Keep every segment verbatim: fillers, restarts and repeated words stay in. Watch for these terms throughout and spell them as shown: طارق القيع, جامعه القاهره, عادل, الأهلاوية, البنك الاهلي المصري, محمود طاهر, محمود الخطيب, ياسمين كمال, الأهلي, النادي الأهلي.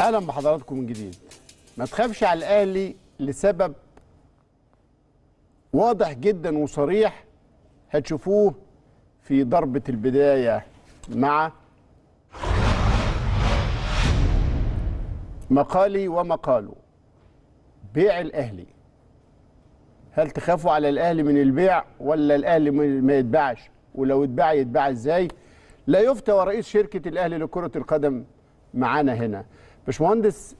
اهلا بحضراتكم من جديد. ما تخافش على الاهلي لسبب واضح جدا وصريح هتشوفوه في ضربه البدايه مع مقالي ومقاله. بيع الاهلي، هل تخافوا على الاهلي من البيع ولا الاهلي ما يتباعش؟ ولو اتباع يتباع ازاي؟ لا يفتى ورئيس شركه الاهلي لكره القدم معانا هنا. باشمهندس،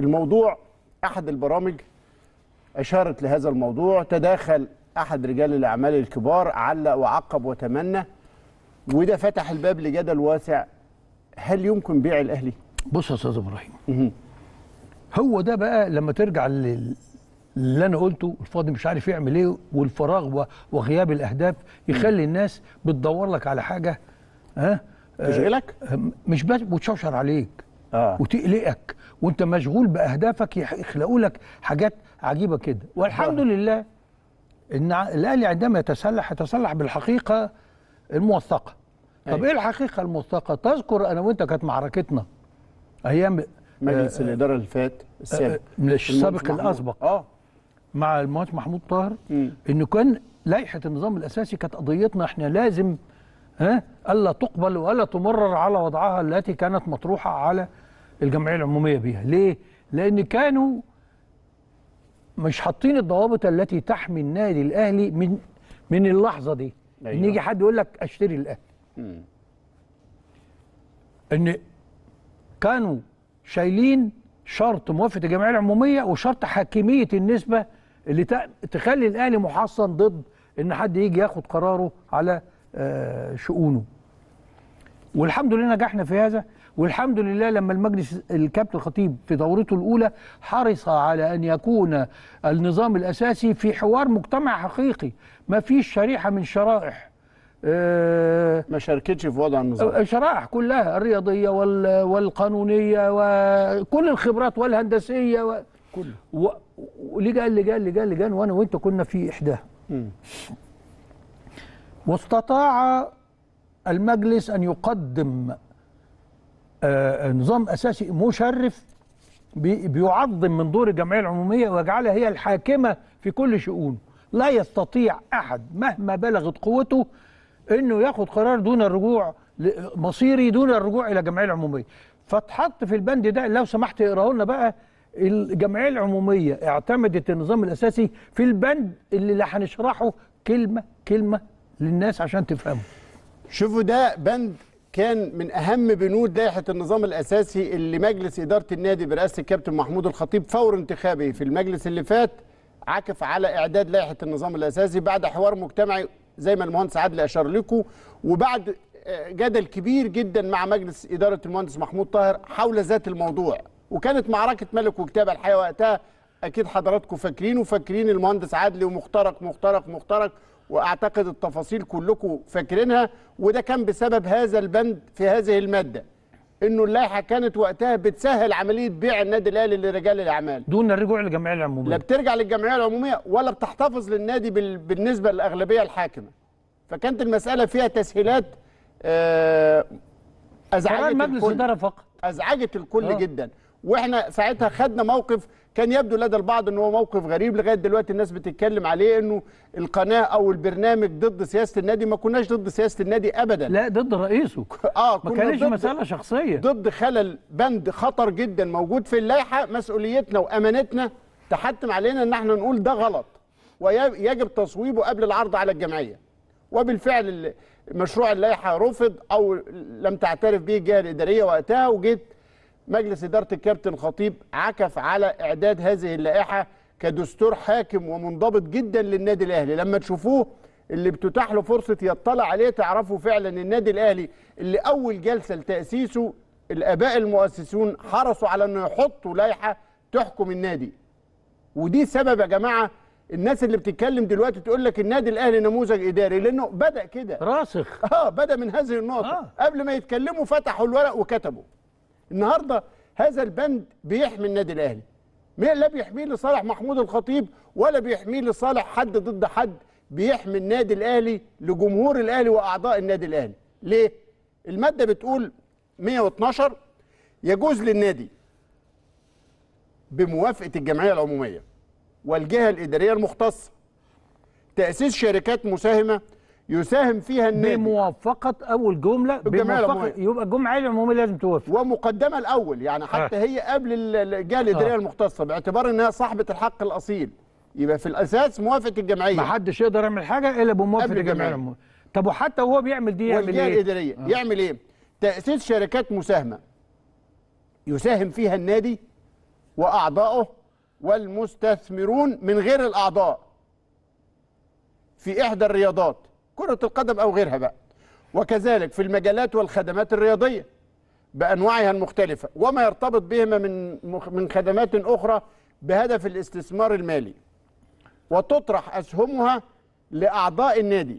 الموضوع احد البرامج اشارت لهذا الموضوع، تداخل احد رجال الاعمال الكبار، علق وعقب وتمنى، وده فتح الباب لجدل واسع. هل يمكن بيع الاهلي؟ بص يا استاذ ابراهيم، هو ده بقى لما ترجع لل اللي انا قلته، الفاضي مش عارف يعمل ايه، والفراغ وغياب الاهداف يخلي الناس بتدور لك على حاجه ها تشغلك، مش بس وتشوشر عليك آه. وتقلقك وانت مشغول باهدافك، يخلقوا لك حاجات عجيبه كده. والحمد آه. لله ان الاهلي عندما يتسلح يتسلح بالحقيقه الموثقه. أي. طب ايه الحقيقه الموثقه؟ تذكر انا وانت كانت معركتنا ايام مجلس آه الاداره اللي فات السابق، مش السابق الاسبق، اه مع المهندس محمود طاهر، انه كان لائحه النظام الاساسي كانت قضيتنا احنا، لازم ها الا تقبل والا تمرر على وضعها التي كانت مطروحه على الجمعيه العموميه بها. ليه؟ لان كانوا مش حاطين الضوابط التي تحمي النادي الاهلي من من اللحظه دي. أيوة. ان يجي حد يقول لك اشتري الاهلي. مم. ان كانوا شايلين شرط موافقه الجمعيه العموميه وشرط حاكميه النسبه اللي تخلي الاهلي محصن ضد ان حد يجي ياخد قراره على شؤونه. والحمد لله نجحنا في هذا، والحمد لله لما المجلس الكابتن الخطيب في دورته الاولى حرص على ان يكون النظام الاساسي في حوار مجتمع حقيقي، ما فيش شريحه من شرائح ما شاركتش في وضع النظام، الشرائح كلها، الرياضيه والقانونيه وكل الخبرات والهندسيه و... كله و... ولجان لجان لجان لجان وانا وانت كنا في احداها. واستطاع المجلس ان يقدم آه نظام اساسي مشرف بي... بيعظم من دور الجمعيه العموميه ويجعلها هي الحاكمه في كل شؤونه. لا يستطيع احد مهما بلغت قوته انه ياخد قرار دون الرجوع مصيري، دون الرجوع الى الجمعيه العموميه. فتحط في البند ده، لو سمحت اقراه لنا بقى. الجمعيه العموميه اعتمدت النظام الاساسي في البند اللي هنشرحه كلمه كلمه للناس عشان تفهمه. شوفوا، ده بند كان من اهم بنود لائحه النظام الاساسي اللي مجلس اداره النادي برئاسه الكابتن محمود الخطيب فور انتخابه في المجلس اللي فات عكف على اعداد لائحه النظام الاساسي بعد حوار مجتمعي زي ما المهندس عادل اشار لكم، وبعد جدل كبير جدا مع مجلس اداره المهندس محمود طاهر حول ذات الموضوع، وكانت معركه ملك وكتابه الحقيقه وقتها. اكيد حضراتكم فاكرين، وفاكرين المهندس عادل ومخترق مخترق مخترق، واعتقد التفاصيل كلكم فاكرينها. وده كان بسبب هذا البند في هذه الماده، انه اللائحه كانت وقتها بتسهل عمليه بيع النادي الاهلي لرجال الاعمال دون الرجوع للجمعيه العموميه. لا بترجع للجمعيه العموميه ولا بتحتفظ للنادي بالنسبه للاغلبيه الحاكمه، فكانت المساله فيها تسهيلات ازعجت الكل، فقط ازعجت الكل أوه. جدا. واحنا ساعتها خدنا موقف كان يبدو لدى البعض ان هو موقف غريب، لغايه دلوقتي الناس بتتكلم عليه انه القناه او البرنامج ضد سياسه النادي. ما كناش ضد سياسه النادي ابدا، لا ضد رئيسه اه ما كانتش مساله شخصيه، ضد خلل بند خطر جدا موجود في اللائحه. مسؤوليتنا وامانتنا تحتم علينا ان احنا نقول ده غلط ويجب تصويبه قبل العرض على الجمعيه، وبالفعل مشروع اللائحه رفض او لم تعترف به الجهه الاداريه وقتها. وجيت مجلس إدارة الكابتن خطيب عكف على إعداد هذه اللائحة كدستور حاكم ومنضبط جدا للنادي الأهلي. لما تشوفوه اللي بتتاح له فرصة يطلع عليه تعرفوا فعلا النادي الأهلي اللي أول جلسة لتأسيسه الآباء المؤسسون حرصوا على أنه يحطوا لائحة تحكم النادي. ودي سبب يا جماعة الناس اللي بتتكلم دلوقتي تقول لك النادي الأهلي نموذج إداري، لأنه بدأ كده راسخ، اه بدأ من هذه النقطة. آه. قبل ما يتكلموا فتحوا الورق وكتبوا. النهارده هذا البند بيحمي النادي الاهلي، لا بيحميه لصالح محمود الخطيب ولا بيحميه لصالح حد ضد حد، بيحمي النادي الاهلي لجمهور الاهلي واعضاء النادي الاهلي. ليه؟ الماده بتقول مئة واثناشر يجوز للنادي بموافقة الجمعية العمومية والجهة الإدارية المختصة تأسيس شركات مساهمة يساهم فيها النادي بموافقة أول جملة بموافقة، يبقى الجمعية العمومية لازم توافق ومقدمة الأول، يعني حتى هي قبل الجهة الإدارية آه. المختصة، باعتبار أنها صاحبة الحق الأصيل، يبقى في الأساس موافقة الجمعية، محدش يقدر يعمل حاجة إلا بموافقة الجمعية العمومية. طب وحتى وهو بيعمل دي يعمل إيه؟ الإدارية آه. يعمل إيه؟ تأسيس شركات مساهمة يساهم فيها النادي وأعضائه والمستثمرون من غير الأعضاء في إحدى الرياضات كرة القدم أو غيرها بقى، وكذلك في المجالات والخدمات الرياضية بأنواعها المختلفة وما يرتبط بهما من من خدمات أخرى بهدف الاستثمار المالي، وتطرح أسهمها لأعضاء النادي،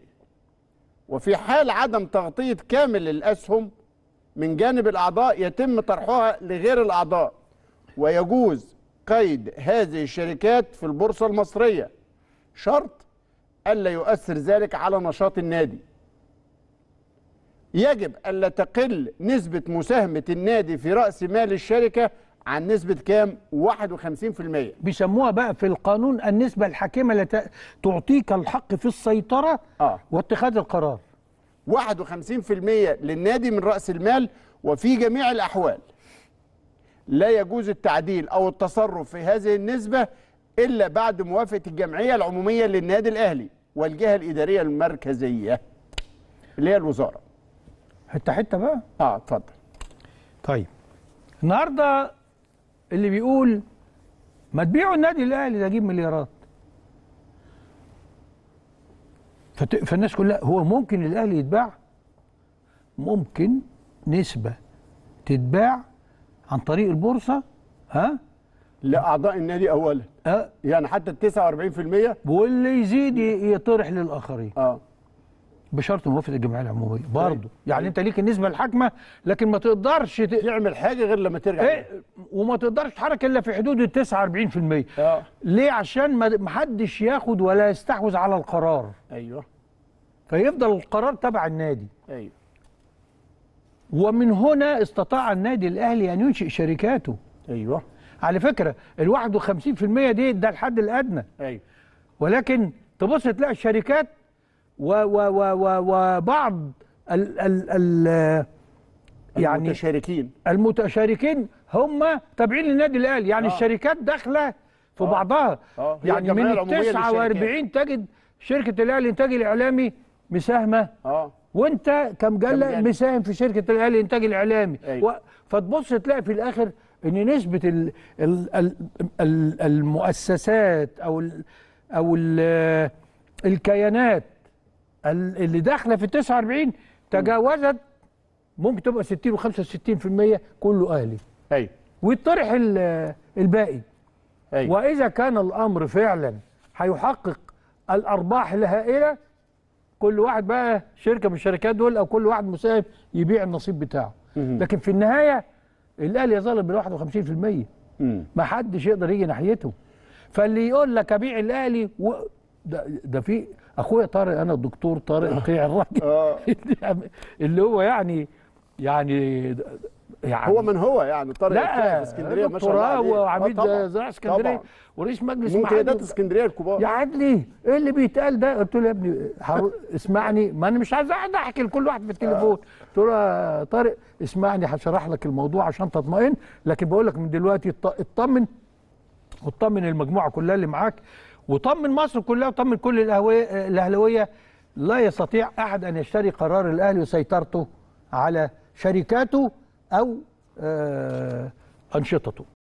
وفي حال عدم تغطية كامل الأسهم من جانب الأعضاء يتم طرحها لغير الأعضاء، ويجوز قيد هذه الشركات في البورصة المصرية شرط ألا يؤثر ذلك على نشاط النادي. يجب ألا تقل نسبة مساهمة النادي في رأس مال الشركة عن نسبة كام؟ واحد وخمسين في المية. بيسموها بقى في القانون النسبة الحاكمة التي تعطيك الحق في السيطرة آه. واتخاذ القرار. واحد وخمسين في المية للنادي من رأس المال، وفي جميع الأحوال لا يجوز التعديل أو التصرف في هذه النسبة إلا بعد موافقة الجمعية العمومية للنادي الأهلي والجهة الإدارية المركزية اللي هي الوزارة. حتى حتى بقى؟ آه اتفضل. طيب النهارده اللي بيقول ما تبيعوا النادي الأهلي ده أجيب مليارات، فالناس كلها هو ممكن الأهلي يتباع؟ ممكن نسبة تتباع عن طريق البورصة ها؟ لأعضاء النادي أولا أه؟ يعني حتى ال تسعة وأربعين في المية واللي يزيد يطرح للآخرين أه؟ بشرط موافقة الجمعية العمومية برضه، يعني أنت ليك النسبة الحاكمة لكن ما تقدرش ت... تعمل حاجة غير لما ترجع إيه؟ وما تقدرش تحرك إلا في حدود ال تسعة وأربعين في المية أه؟ ليه؟ عشان ما حدش ياخد ولا يستحوذ على القرار. أيوه، فيفضل القرار تبع النادي. أيوه، ومن هنا استطاع النادي الأهلي أن ينشئ شركاته. أيوه، على فكرة ال واحد وخمسين في المية دي ده الحد الأدنى. أيوه، ولكن تبص تلاقي الشركات وبعض ال ال ال يعني المتشاركين المتشاركين هم تابعين للنادي الأهلي، يعني آه. الشركات داخلة في آه. بعضها آه. يعني من تسعة وأربعين تجد شركة الأهلي الإنتاج الإعلامي مساهمة آه. وأنت كمجلة مساهم في شركة الأهلي الإنتاج الإعلامي. أيوه، و... فتبص تلاقي في الآخر إن نسبة ال ال ال ال المؤسسات أو ال أو ال الكيانات اللي داخله في تسعة وأربعين تجاوزت، ممكن تبقى ستين وخمسة وستين في المية كله اهلي. ايوه، ويطرح الباقي. أي. واذا كان الامر فعلا هيحقق الارباح الهائله كل واحد بقى شركه من الشركات دول او كل واحد مساهم يبيع النصيب بتاعه. مم. لكن في النهايه الاهلي يظل بال واحد وخمسين في المية، ما حدش يقدر يجي ناحيته. فاللي يقول لك ابيع الاهلي و... ده ده في اخويا طارق، انا الدكتور طارق القيع الراجل اللي هو يعني يعني يعني هو من هو يعني طارق القيع في اسكندريه ما شاء الله عليه، وعميد زراعه اسكندريه ورئيس مجلس منتديات اسكندريه الكبار. يا عدلي ايه اللي بيتقال ده؟ قلت له يا ابني اسمعني، ما انا مش عايز اقعد احكي لكل واحد في التليفون. قلت له يا طارق اسمعني هشرح لك الموضوع عشان تطمئن، لكن بقول لك من دلوقتي اطمن واطمن المجموعه كلها اللي معاك وطمن مصر كلها وطمن كل الاهلاويه، لا يستطيع احد ان يشتري قرار الاهلي وسيطرته على شركاته او انشطته.